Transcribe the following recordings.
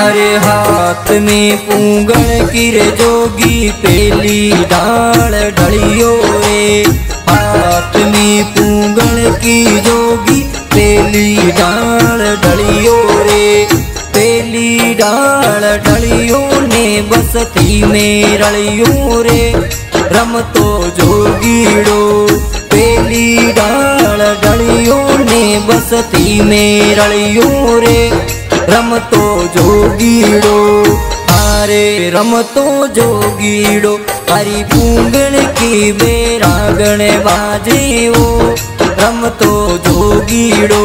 अरे हाथ में पूंगड़ किरे जोगी पेली डाल डलियो रे, हाथ में पूंगड़ की जोगी पेली डाल डलियो रे, पेली डाल डलियो ने बसती में रलियो रे। रमतो जोगीड़ो पेली डाल डलियो ने बसती में रलियो रे। रमतो जोगीड़ो आरे रमतो जोगीड़ो हरी पूंगण की बेरागण बाजेओ। रमतो जोगीड़ो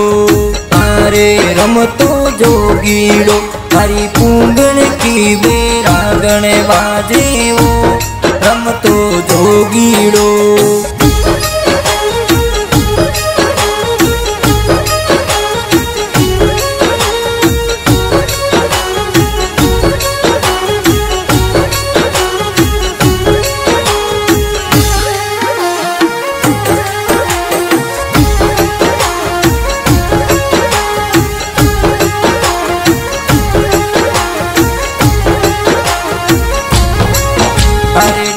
आरे रमतो जोगीड़ो हरी पूंगण की बेरागण बाजेओ। रमतो जोगीड़ो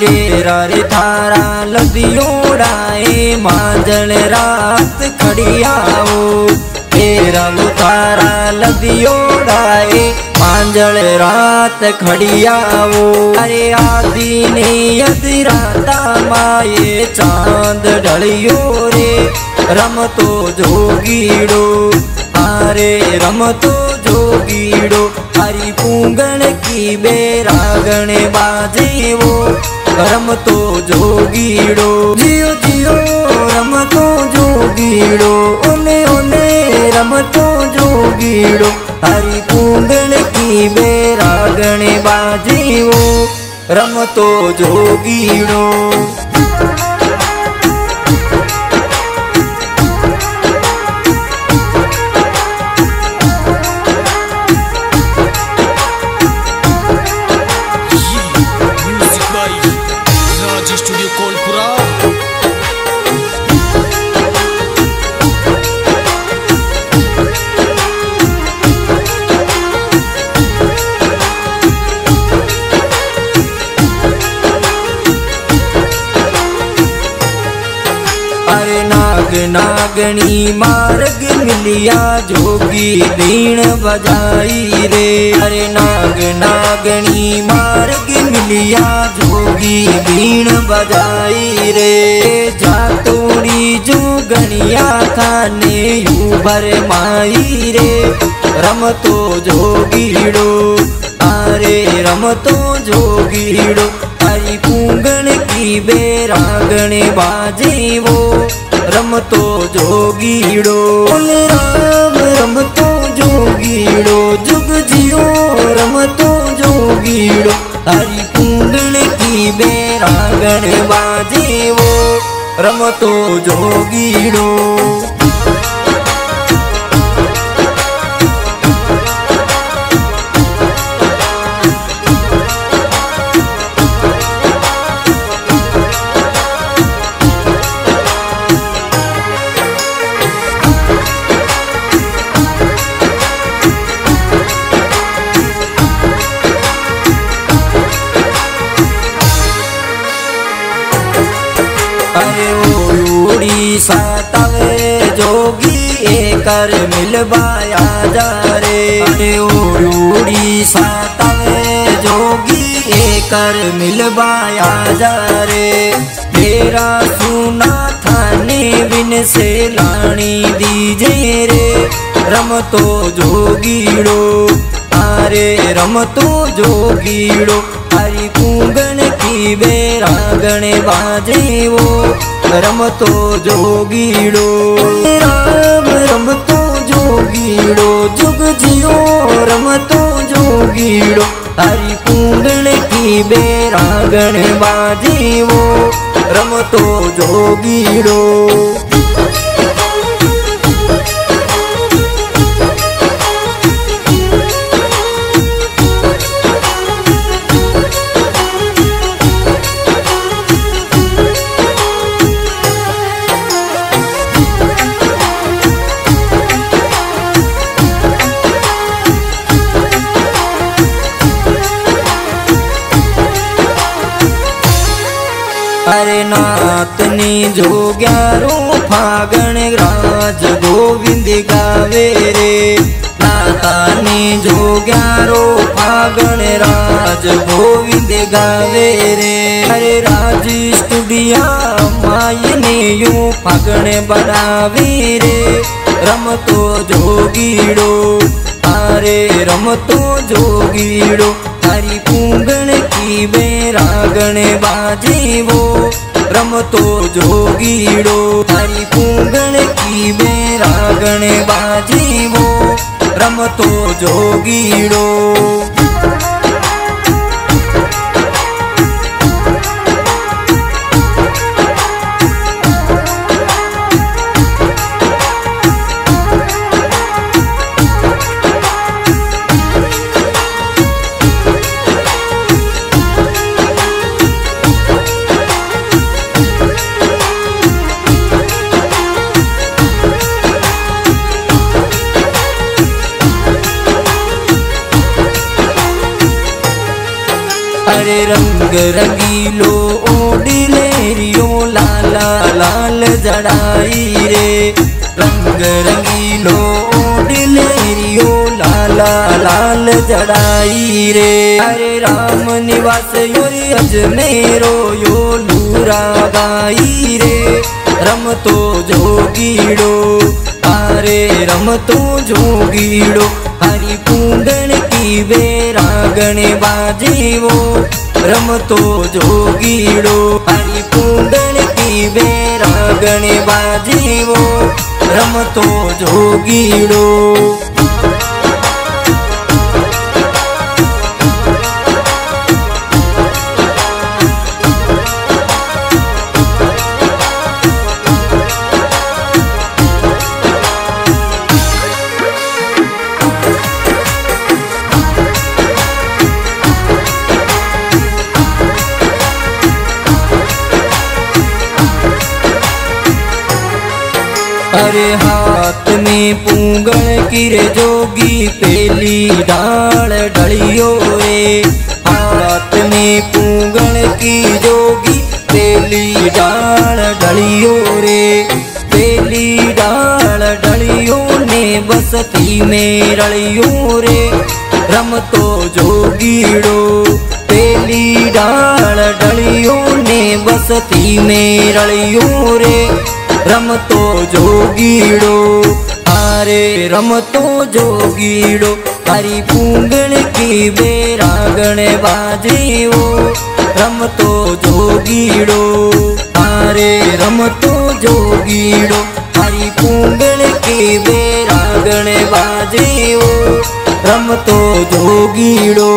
डेरा रे थारा लदियोड़ाए मांजन रात खड़ियाओ। डेरा लो थारा लदियोड़ाए मांजन रात खड़ियाओ। अरे आदि ने यदि राता माए चांद ढलियो रे। रमतो जोगीड़ो आरे रमतो जोगीड़ो हरी पूंगण की बेरागण बाजेओ। रमतो जोगीड़ो जियो जियो रमतो जोगीड़ो ओने ओने रमतो जोगीड़ो हरी पूंगण की बेरागण बाजेओ। रमतो जोगीड़ो नागनी मार्ग मिलिया जोगी बीण बजाई रे। अरे नाग नागनी मार्ग मिलिया जोगी बीण बजाई रे। जातोड़ी जो गणिया थाने यू भर माई रे। रमतो जोगीड़ो आरे रमतो जोगीड़ो हरी पूंगण की बेरागण बाजेओ। रमतो जोगीड़ो राम रमतो जोगीड़ो जुग जियो रमतो जोगीड़ो हरी पूंगण की बेरागण बाजेओ। रमतो जोगीड़ो जोगी एकर मिलवाया जा रे। अरे ओड़ी सातवे जोगी एकर मिलवाया जा रे। तेरा सुना थाने बिन से लानी दीजे रे। रमतो जोगीड़ो आरे रमतो जोगीड़ो हरी पूंगण की बेरागण बाजेओ। रमतो जोगीड़ो राम रमतो जोगीड़ो जुग जियो रमतो जोगीड़ो हरी पूंगण की बेरा આંગણ માં જીવો રમતો જોગીડો। अरे नातनी जोग्यारो फागण राज गोविंद गावे रे, नातानी जोग्यारो फागण राज गोविंद गावे रे। अरे राज स्टूडिया मायने यूं फागण बनावे रे रमतो जोगीडो। अरे रमतो जोगीडो तारी पूंगण की बेरागण बाजीवो रमतो जोगीडो। तारी पूंगण की बेरागण बाजीवो रमतो जोगीडो। अरे रंग रंगीलो ओढ़ी लेरियो लाला लाल जड़ाई रे, रंग रंगीलो ओढ़ी लेरियो लाला लाल जड़ाई रे। अरे राम निवास योरी अजमेरो यो लूरा गाई रे रमतो जोगीडो। अरे रमतो जोगीडो हरी पूंगण की बेरागण बाजीवो रमतो जोगीडो। हरी पूंगण की बेरागण बाजीवो रमतो जोगीडो। अरे हाथ में पूंगण की रे जोगी पेली डाल डलियो रे, हाथ में पूंगण की जोगी पेली डाल डलियो रे। पेली डाल डलियो ने बसती में रलियो रे रमतो जोगीडो। पेली डाल डलियो ने बसती में रलियो रे रमतो जोगीडो। अरे रमतो जोगीडो हरी पूंगण की बेरागण बाजीवो रमतो जोगीडो। अरे रमतो जोगीडो हरी पूंगण की बेरागण बाजीवो रमतो जोगीडो।